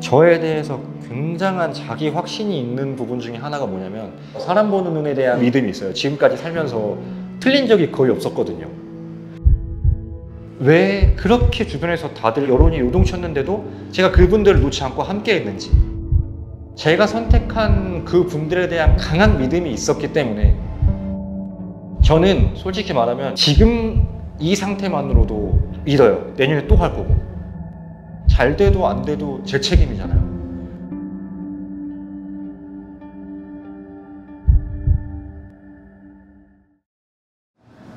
저에 대해서 굉장한 자기 확신이 있는 부분 중에 하나가 뭐냐면 사람 보는 눈에 대한 믿음이 있어요. 지금까지 살면서 틀린 적이 거의 없었거든요. 왜 그렇게 주변에서 다들 여론이 요동쳤는데도 제가 그분들을 놓지 않고 함께 했는지, 제가 선택한 그분들에 대한 강한 믿음이 있었기 때문에 저는 솔직히 말하면 지금 이 상태만으로도 믿어요. 내년에 또 할 거고. 잘 돼도 안 돼도 제 책임이잖아요.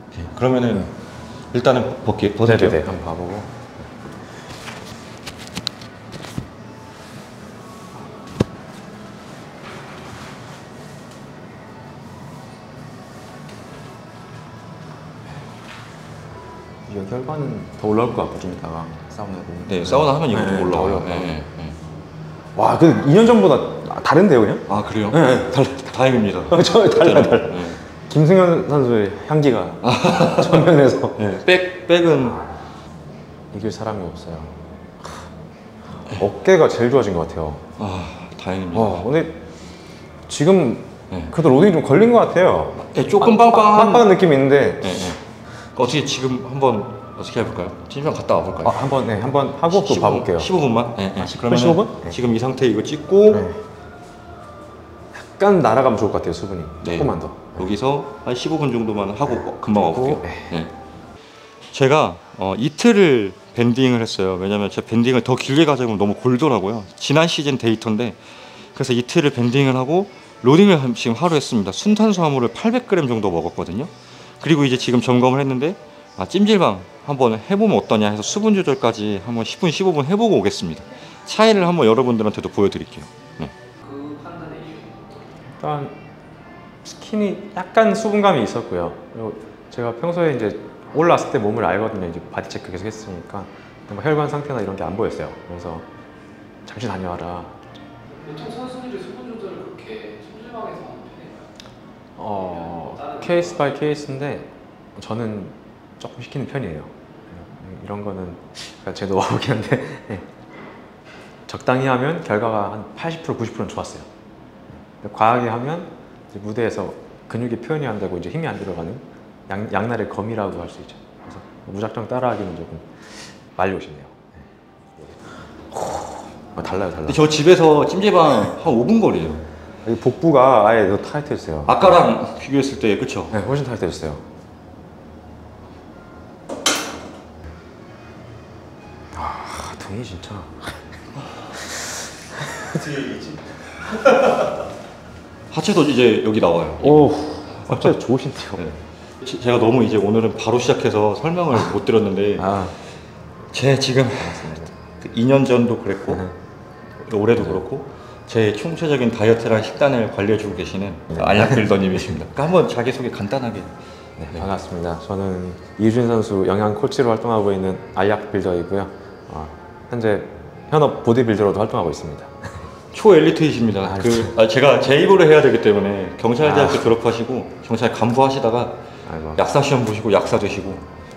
오케이, 그러면은 일단은 벗게요. 네, 한번 봐보고. 여기 혈관은 더 올라올 것 같고, 좀 이따가 사우나 보면. 네, 사우나 하면 이거 더 올라와요. 네. 와, 그 2년 전보다 다른데요, 그냥? 아, 그래요? 네. 다행입니다. 저 달라. 네. 김승현 선수의 향기가 전면에서. 네. 백은 이길 사람이 없어요. 어깨가 제일 좋아진 것 같아요. 아, 다행입니다. 근데 지금 그래도 로딩이 좀 걸린 것 같아요. 네, 조금 빵빵한 느낌이 있는데. 네. 어떻게 지금 한번 어떻게 해볼까요? 팀장 갔다 와볼까요? 아, 한번, 네, 한번 하고 또 봐볼게요. 15분만? 네. 그러면 15분? 지금 이 상태 이거 찍고 약간 날아가면 좋을 것 같아요, 수분이. 조금만 더. 여기서 한 15분 정도만 하고 금방 와볼게요. 네. 제가 이틀을 밴딩을 했어요. 왜냐면 제가 밴딩을 더 길게 가자면 너무 골더라고요. 지난 시즌 데이터인데, 그래서 이틀을 밴딩을 하고 로딩을 지금 하루 했습니다. 순탄수화물을 800g 정도 먹었거든요. 그리고 이제 지금 점검을 했는데, 아, 찜질방 한번 해보면 어떠냐 해서 수분 조절까지 한번 10분, 15분 해보고 오겠습니다. 차이를 한번 여러분들한테도 보여드릴게요. 네. 그 판단의 이유? 일단 스킨이 약간 수분감이 있었고요. 그리고 제가 평소에 이제 올라왔을 때 몸을 알거든요. 이제 바디 체크 계속 했으니까 혈관 상태나 이런 게 안 보였어요. 그래서 잠시 다녀와라. 보통 선수들이 수분 조절을 그렇게 찜질방에서 하는 편인가요? 케이스 바이 케이스인데 저는 조금 시키는 편이에요. 이런 거는 제 노하우긴 한데 적당히 하면 결과가 한 80%, 90%는 좋았어요. 과하게 하면 이제 무대에서 근육이 표현이 안 되고 이제 힘이 안 들어가는 양날의 검이라고 할 수 있죠. 그래서 무작정 따라하기는 조금 많이 오시네요. 달라요. 저 집에서 찜질방 한 5분 거리예요. 복부가 아예 더 타이트했어요. 아까랑 비교했을 때, 그쵸? 네, 훨씬 타이트했어요. 아, 등이 진짜. 어떻게 얘기했지? 하체도 이제 여기 나와요. 오, 하체 좋으신데요. 네. 제가 너무 이제 오늘은 바로 시작해서 설명을 못 드렸는데, 제 지금 2년 전도 그랬고, 올해도 그렇고, 제 총체적인 다이어트랑 식단을 관리해주고 계시는 알약빌더님이십니다. 한번 자기소개 간단하게. 네, 반갑습니다. 저는 이준 선수 영양 코치로 활동하고 있는 알약빌더이고요. 현재 현업 보디빌더로도 활동하고 있습니다. 초엘리트이십니다. 제가 제 입으로 해야 되기 때문에 경찰대학교 졸업하시고 경찰 간부하시다가 약사시험 보시고 약사 되시고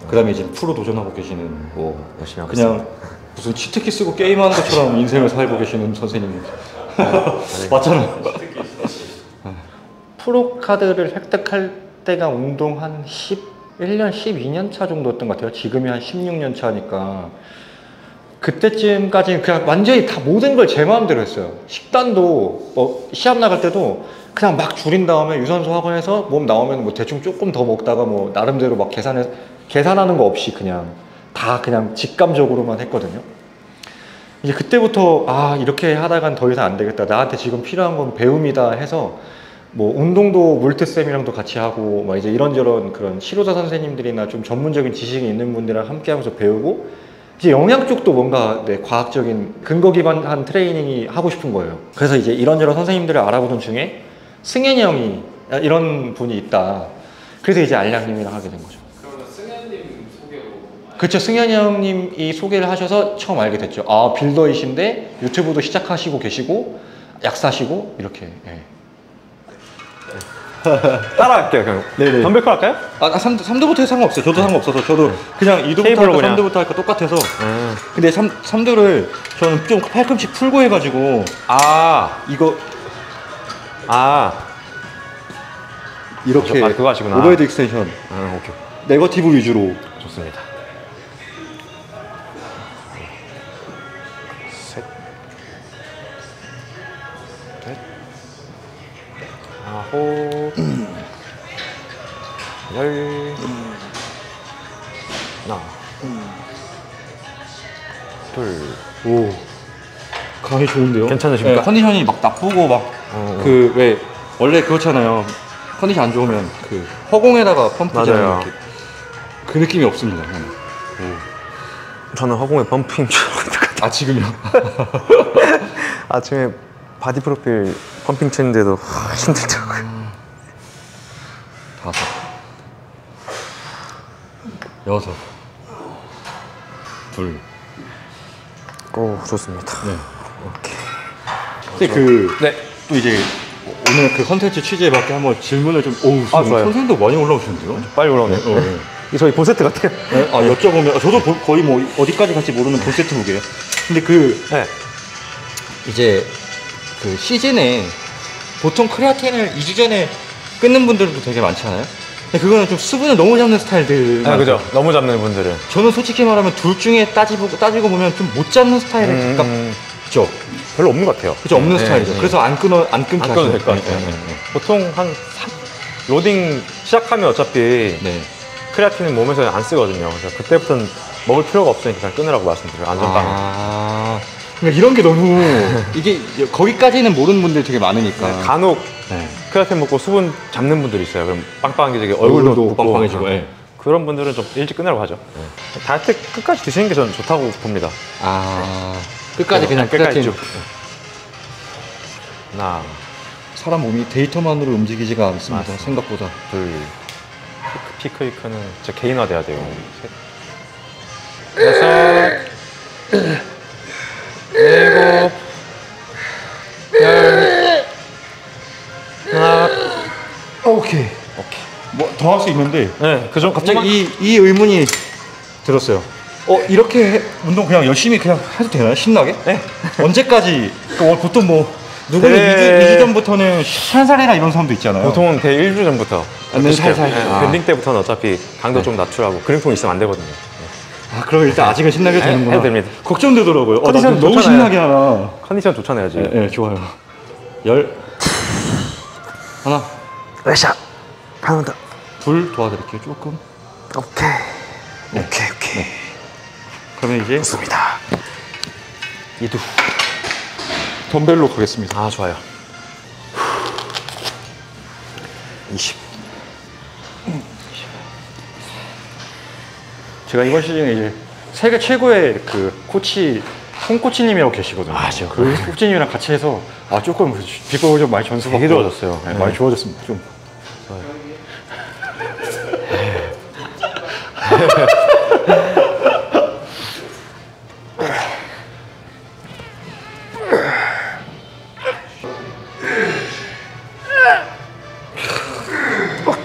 그 다음에 이제 프로 도전하고 계시는 뭐 열심히 그냥 하겠습니다. 무슨 치트키 쓰고 게임하는 것처럼 인생을 살고 계시는 선생님입니다. 맞잖아요. 프로 카드를 획득할 때가 운동 한 11년, 12년 차 정도였던 것 같아요. 지금이 한 16년 차니까. 그때쯤까지는 그냥 완전히 다 모든 걸 제 마음대로 했어요. 식단도 시합 나갈 때도 그냥 막 줄인 다음에 유산소 하고 해서 몸 나오면 뭐 대충 조금 더 먹다가 뭐 나름대로 막 계산하는 거 없이 그냥 다 그냥 직감적으로만 했거든요. 이제 그때부터 이렇게 하다간 더 이상 안 되겠다, 나한테 지금 필요한 건 배움이다 해서 뭐 운동도 물트쌤이랑도 같이 하고 막 이제 이런저런 그런 치료사 선생님들이나 좀 전문적인 지식이 있는 분들이랑 함께 하면서 배우고, 이제 영양 쪽도 뭔가 과학적인 근거 기반한 트레이닝이 하고 싶은 거예요. 그래서 이제 이런저런 선생님들을 알아보던 중에 승현이 형이 이런 분이 있다, 그래서 이제 알약님이랑 하게 된 거죠. 그렇죠. 승현이 형님이 소개를 하셔서 처음 알게 됐죠. 아, 빌더이신데 유튜브도 시작하시고 계시고 약사시고 이렇게. 따라할게요. 그냥 덤벨컬 할까요? 아 3두부터 해도 상관없어요. 저도 상관없어서 저도 그냥 2두부터 할까 3두부터 할까 똑같아서. 근데 3두를 저는 좀 팔꿈치 풀고 해가지고 이렇게 그거 하시구나. 오버헤드 익스텐션. 오케이. 네거티브 위주로. 좋습니다. 아홉, 열, 하나, 둘. 오, 강이 좋은데요? 괜찮으십니까? 네, 컨디션이 막 나쁘고 막 그 왜 원래 그렇잖아요. 컨디션 안 좋으면 그 허공에다가 펌프잖아요. 그 느낌이 없습니다. 오. 저는 허공에 펌프인 줄 알았거든요. 아 지금요? 아침에 바디 프로필 펌핑 치는데도 힘들더라고요. 다섯, 여섯, 둘. 오 좋습니다. 네, 오케이. 근데 그 또 이제 오늘 그 컨텐츠 취재에 맞게 한번 질문을 좀. 오우 선생님도 많이 올라오시는데요? 빨리 올라오네요. 네. 저희 본세트 같아요. 네? 아 여쭤보면 저도 거의 뭐 어디까지 갈지 모르는 본세트 무게예요. 근데 그 이제 그 시즌에 보통 크레아틴을 2주 전에 끊는 분들도 되게 많지 않아요? 근데 그거는 좀 수분을 너무 잡는 스타일들. 아 그죠. 너무 잡는 분들은. 저는 솔직히 말하면 둘 중에 따지고 보면 좀 못 잡는 스타일에 가깝죠. 별로 없는 것 같아요. 그죠. 없는 스타일이죠. 그래서 안 끊어도 될 것 같아요. 보통 한 3, 로딩 시작하면 어차피 크레아틴은 몸에서 안 쓰거든요. 그래서 그때부터는 먹을 필요가 없으니까 그냥 끊으라고 말씀드려요. 안전빵. 그러니까 이런 게 너무 이게 거기까지는 모르는 분들이 되게 많으니까. 간혹 크레아틴 먹고 수분 잡는 분들이 있어요. 그럼 빵빵한 게 되게 얼굴도 빵빵해지고. 그런 분들은 좀 일찍 끊으라고 하죠. 다이어트 끝까지 드시는 게 저는 좋다고 봅니다. 끝까지 그냥 크레아틴. 하나. 사람 몸이 데이터만으로 움직이지가 않습니다. 생각보다. 둘. 피크이크는 진짜 개인화돼야 돼요. 셋. 여섯. 일곱, 열, 하나. 오케이. 뭐 더 할 수 있는데. 그죠? 갑자기 이 의문이 들었어요. 이렇게 운동 그냥 열심히 그냥 해도 되나요? 신나게? 네. 언제까지? 보통 뭐 누구는 2주 전부터는 살살 해라 이런 사람도 있잖아요. 보통은 대 1주 전부터. 살살. 밴딩 때부터는 어차피 강도 좀 낮추라고. 그린폼 있으면 안 되거든요. 그럼 일단 아직은 신나게 되는구나. 해도 됩니다. 걱정되더라고요. 컨디션 너무 신나게 하나. 컨디션 좋잖아요 지금. 네, 좋아요. 열. 하나. 샷. 하나 더. 둘 도와드릴게요 조금. 오케이. 오케이. 네. 그러면 이제 좋습니다. 2두. 덤벨로 가겠습니다. 아 좋아요. 20. 제가 이번 시즌에 이제 세계 최고의 그 코치 홍 코치님이라고 계시거든요. 그 코치님이랑 같이 해서 조금 비법을 좀 많이 전수받고 되게 좋아졌어요. 많이 좋아졌습니다. 좀.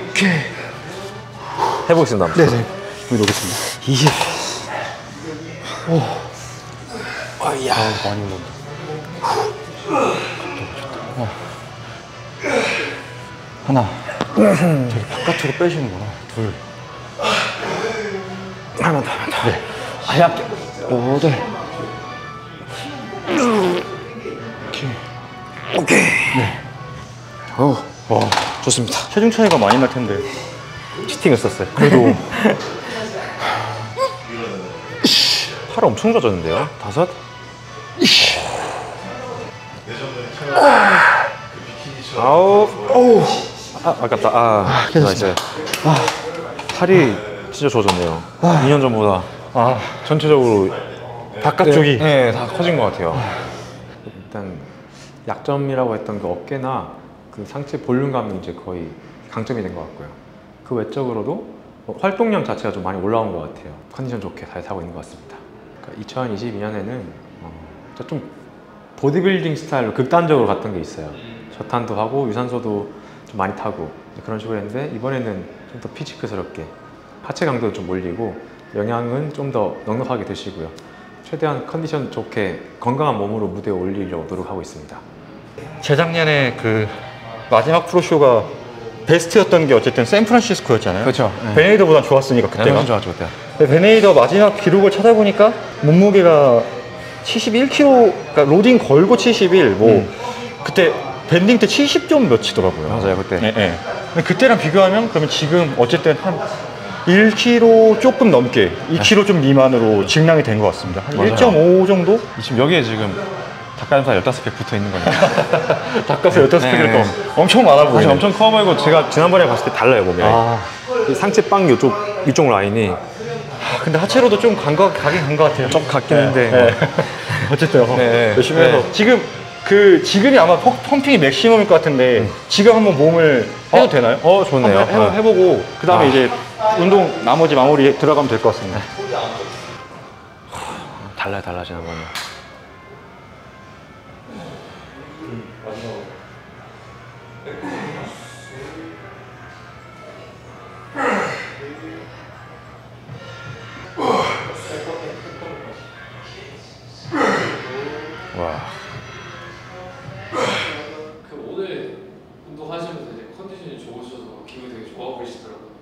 오케이. 해보겠습니다. 네. 넣겠습니다. 20. 오. 아야. 많이 올라온다. 하나. 저기 바깥으로 빼시는구나. 둘. 하나 더. 네. 알약빌. 여덟. 오케이. 네. 와. 좋습니다. 체중 차이가 많이 날 텐데. 치팅을 썼어요. 그래도. 팔 엄청 좋아졌는데요? 다섯? 아홉. 오우. 아깝다. 괜찮습니다. 팔이 진짜 좋아졌네요. 2년 전보다 전체적으로 바깥쪽이 다 커진 것 같아요. 일단 약점이라고 했던 그 어깨나 그 상체 볼륨감이 이제 거의 강점이 된 것 같고요. 그 외적으로도 활동량 자체가 좀 많이 올라온 것 같아요. 컨디션 좋게 잘 타고 있는 것 같습니다. 2022년에는 좀 보디빌딩 스타일로 극단적으로 갔던 게 있어요. 저탄도 하고 유산소도 좀 많이 타고 그런 식으로 했는데 이번에는 좀 더 피지크스럽게 하체 강도도 좀 올리고 영양은 좀 더 넉넉하게 드시고요. 최대한 컨디션 좋게 건강한 몸으로 무대에 올리려고 노력하고 있습니다. 재작년에 그 마지막 프로쇼가 베스트였던 게 어쨌든 샌프란시스코였잖아요. 그렇죠. 네. 베네이더보다 좋았으니까 그때가. 네, 좋았죠 그때. 베네이더 마지막 기록을 찾아보니까 몸무게가 71kg, 그러니까 로딩 걸고 71, 뭐 그때 밴딩 때 70 좀 몇이더라고요. 맞아요 그때. 네, 네. 근데 그때랑 비교하면 그러면 지금 어쨌든 한 1kg 조금 넘게, 2kg 좀 미만으로 증량이 된 것 같습니다. 한 1.5 정도? 지금 여기에 지금 닭가슴살 15팩 붙어 있는 거니까. 닭가슴살 15팩이니까 네. 엄청 많아 보이네. 사실 엄청 커 보이고 제가 지난번에 봤을 때 달라요 몸에. 아. 상체 빵 이쪽 라인이. 아, 근데 하체로도 좀 가긴 간 것 같아요. 좀 같긴 한데. 네. 네. 어쨌든 네. 열심히 해서. 네. 지금이 아마 펌핑이 맥시멈일 것 같은데 지금 한번 몸을 해도 되나요? 좋네요. 한번 해보고 그 다음에 이제 운동 나머지 마무리 들어가면 될 것 같습니다. 달라요 지난번에.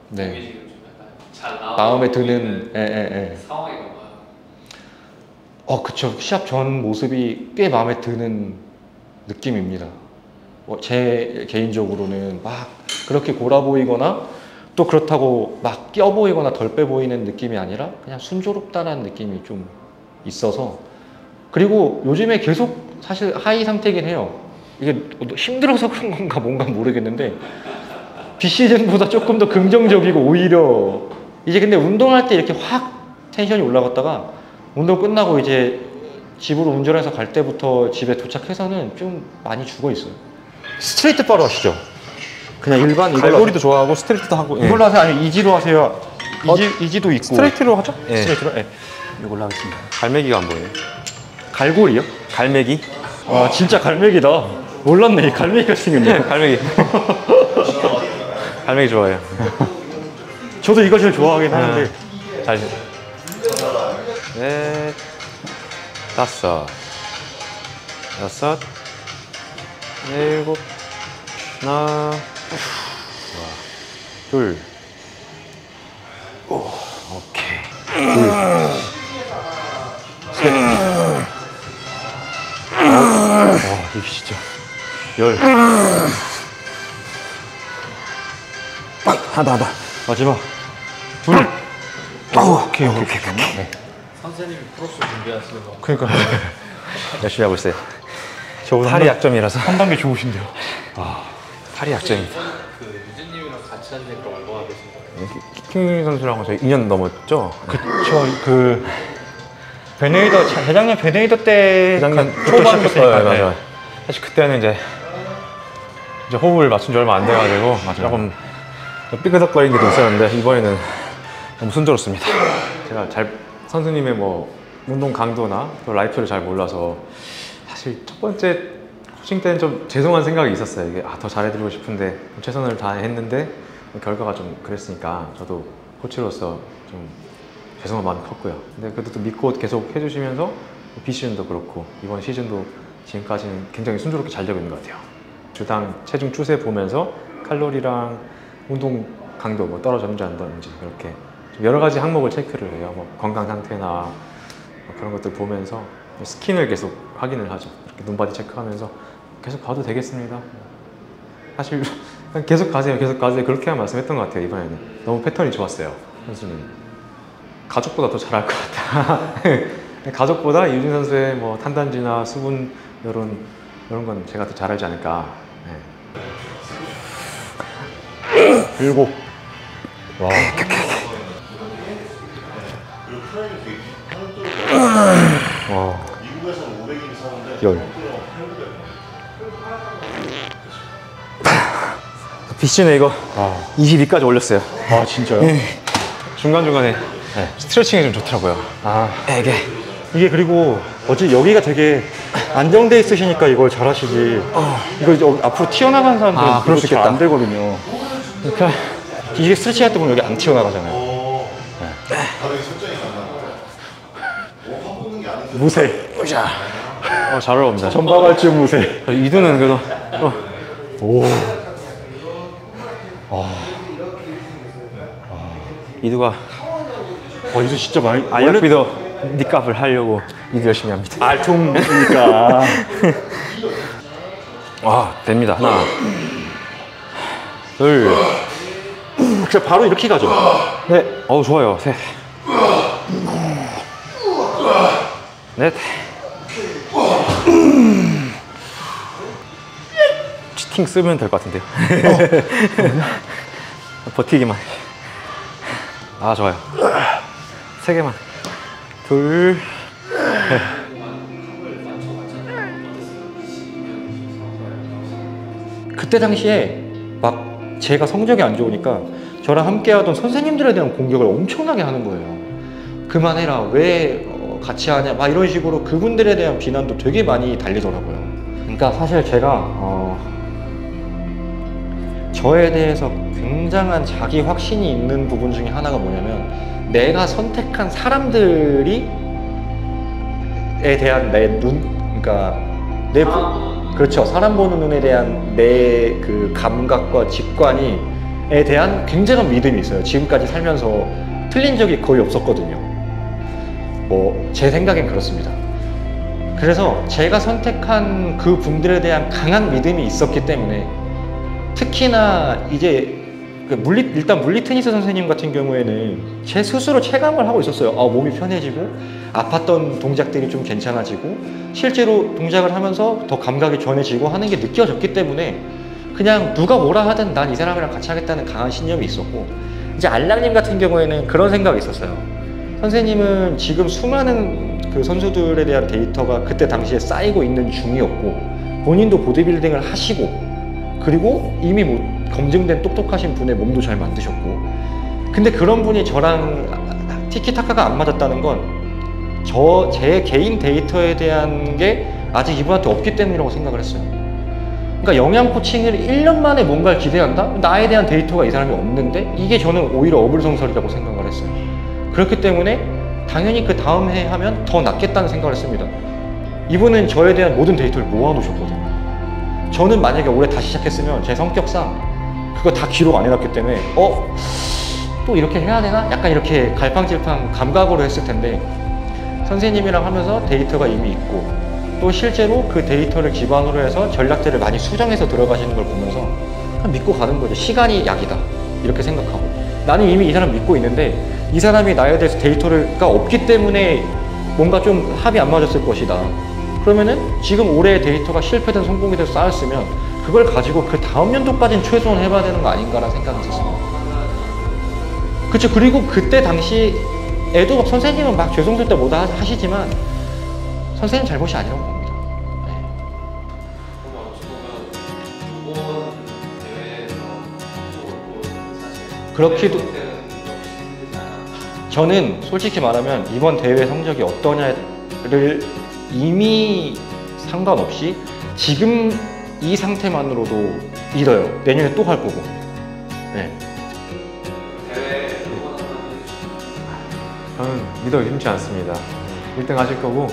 네. 마음에 드는 상황인가요? 그쵸. 시합 전 모습이 꽤 마음에 드는 느낌입니다. 제 개인적으로는 막 그렇게 골아 보이거나 또 그렇다고 막 껴 보이거나 덜 빼 보이는 느낌이 아니라 그냥 순조롭다는 느낌이 좀 있어서, 그리고 요즘에 계속 사실 하이 상태긴 해요. 이게 힘들어서 그런 건가 뭔가 모르겠는데 비시즌보다 조금 더 긍정적이고 오히려 이제 근데 운동할 때 이렇게 확 텐션이 올라갔다가 운동 끝나고 이제 집으로 운전해서 갈 때부터 집에 도착해서는 좀 많이 죽어 있어요. 스트레이트 바로 하시죠? 그냥 일반 갈고리도 좋아하고 스트레이트도 하고. 이걸로 하세요? 아니면 이지로 하세요? 이지도 있고. 스트레이트로 하죠? 예. 스트레이트로? 예. 이걸로 하겠습니다. 갈매기가 안 보여요. 갈고리요? 갈매기? 와 진짜 갈매기다. 몰랐네. 갈매기가 생겼네. 갈매기. 갈매기 좋아해요. 저도 이거 제일 좋아하긴 하는데. 잘. 넷, 다섯, 여섯, 일곱, 하나, 둘, 오케이. 둘, 셋, 이게 진짜 열. 하다 마지막 둘. 오케이. 네. 선생님이 프로쇼 준비하시는 거 그러니까 열심히 하고 있어요. 저보다 팔이 약점이라서 한 단계 좋으신데요. 팔이 약점입니다. 그 이준님이랑 같이 한 지가 얼마나 되신 거예요? 킹 선수랑 저희 2년 넘었죠? 그쵸. 그 베네이더 재작년 베네이더 때 초반부터. 맞아요. 사실 그때는 이제 호흡을 맞춘 지 얼마 안 돼가지고 조금 삐그덕거리는 게 좀 있었는데 이번에는 너무 순조롭습니다. 제가 선수님의 뭐 운동 강도나 또 라이프를 잘 몰라서 사실 첫 번째 코칭 때는 좀 죄송한 생각이 있었어요. 이게 더 잘해드리고 싶은데 최선을 다했는데 결과가 좀 그랬으니까 저도 코치로서 좀 죄송한 마음이 컸고요. 근데 그래도 또 믿고 계속 해주시면서 비시즌도 그렇고 이번 시즌도 지금까지는 굉장히 순조롭게 잘 되고 있는 것 같아요. 주당 체중 추세 보면서 칼로리랑 운동 강도 뭐 떨어졌는지 안 떨어졌는지 그렇게 여러 가지 항목을 체크를 해요. 뭐 건강 상태나 뭐 그런 것들 보면서 스킨을 계속 확인을 하죠. 이렇게 눈바디 체크하면서 계속 가도 되겠습니다. 사실 계속 가세요 그렇게만 말씀했던 것 같아요. 이번에는 너무 패턴이 좋았어요. 선수님 가족보다 더 잘할 것 같다. 가족보다 이준 선수의 뭐 탄단지나 수분 이런 건 제가 더 잘하지 않을까. 네. 일곱. 와. 와. 열. 비시네 이거. 22까지 올렸어요. 아 진짜요? 중간에 스트레칭이 좀 좋더라고요. 이게 그리고 어찌 여기가 되게 안정돼 있으시니까 이걸 잘하시지. 이거 앞으로 튀어나간 사람들은 그럴 수 있겠다. 안 되거든요. 이렇게 이게 스트레칭할 때 보면 여기 안 튀어나가잖아요. 네. 다들 설정이 안 나는데 뽑는 게 아닌데 무쇠. 잘 어울립니다. 전방활주 무쇠. 이두는 그래도 오. 이두가 이두 진짜 많이 알약빌더 니값을 하려고 이두 열심히 합니다. 알통이니까. 와 됩니다. 하나 둘 진짜 바로 이렇게 가죠. 네. 어우 좋아요. 셋 넷 치팅 쓰면 될 것 같은데요. 버티기만. 아 좋아요. 세 개만. 둘 셋. 그때 당시에 막 제가 성적이 안 좋으니까 저랑 함께 하던 선생님들에 대한 공격을 엄청나게 하는 거예요. 그만해라, 왜 같이 하냐 막 이런 식으로 그분들에 대한 비난도 되게 많이 달리더라고요. 그러니까 사실 제가 저에 대해서 굉장한 자기 확신이 있는 부분 중에 하나가 뭐냐면 내가 선택한 사람들이에 대한 내 눈, 그러니까 내 그렇죠. 사람 보는 눈에 대한 내 그 감각과 직관이에 대한 굉장한 믿음이 있어요. 지금까지 살면서 틀린 적이 거의 없었거든요. 뭐 제 생각엔 그렇습니다. 그래서 제가 선택한 그 분들에 대한 강한 믿음이 있었기 때문에 특히나 이제 일단 물리 테니스 선생님 같은 경우에는 제 스스로 체감을 하고 있었어요. 몸이 편해지고 아팠던 동작들이 좀 괜찮아지고 실제로 동작을 하면서 더 감각이 전해지고 하는 게 느껴졌기 때문에 그냥 누가 뭐라 하든 난 이 사람이랑 같이 하겠다는 강한 신념이 있었고 이제 알락님 같은 경우에는 그런 생각이 있었어요. 선생님은 지금 수많은 그 선수들에 대한 데이터가 그때 당시에 쌓이고 있는 중이었고 본인도 보디빌딩을 하시고 그리고 이미 뭐 검증된 똑똑하신 분의 몸도 잘 만드셨고 근데 그런 분이 저랑 티키타카가 안 맞았다는 건 제 개인 데이터에 대한 게 아직 이분한테 없기 때문이라고 생각을 했어요. 그러니까 영양 코칭을 1년 만에 뭔가를 기대한다? 나에 대한 데이터가 이 사람이 없는데 이게 저는 오히려 어불성설이라고 생각을 했어요. 그렇기 때문에 당연히 그 다음 해 하면 더 낫겠다는 생각을 했습니다. 이분은 저에 대한 모든 데이터를 모아놓으셨거든요. 저는 만약에 올해 다시 시작했으면 제 성격상 그거 다 기록 안 해놨기 때문에 또 이렇게 해야 되나? 약간 이렇게 갈팡질팡 감각으로 했을 텐데 선생님이랑 하면서 데이터가 이미 있고 또 실제로 그 데이터를 기반으로 해서 전략들을 많이 수정해서 들어가시는 걸 보면서 믿고 가는 거죠. 시간이 약이다 이렇게 생각하고 나는 이미 이 사람 믿고 있는데 이 사람이 나에 대해서 데이터가 없기 때문에 뭔가 좀 합이 안 맞았을 것이다. 그러면은 지금 올해의 데이터가 실패든 성공이 돼서 쌓였으면 그걸 가지고 그 다음 연도까지는 최소한 해봐야 되는 거 아닌가라는 생각이 있었습니다. 그쵸. 그리고 그때 당시에도 선생님은 막 죄송스럽다 뭐다 하시지만 선생님 잘못이 아니라고 봅니다. 네. 그렇기도 저는 솔직히 말하면 이번 대회 성적이 어떠냐를 이미 상관없이 지금 이 상태만으로도 믿어요. 내년에 또 할 거고. 네. 저는 믿어 의심치 않습니다. 1등 하실 거고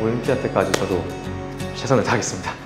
올림피아 때까지 저도 최선을 다하겠습니다.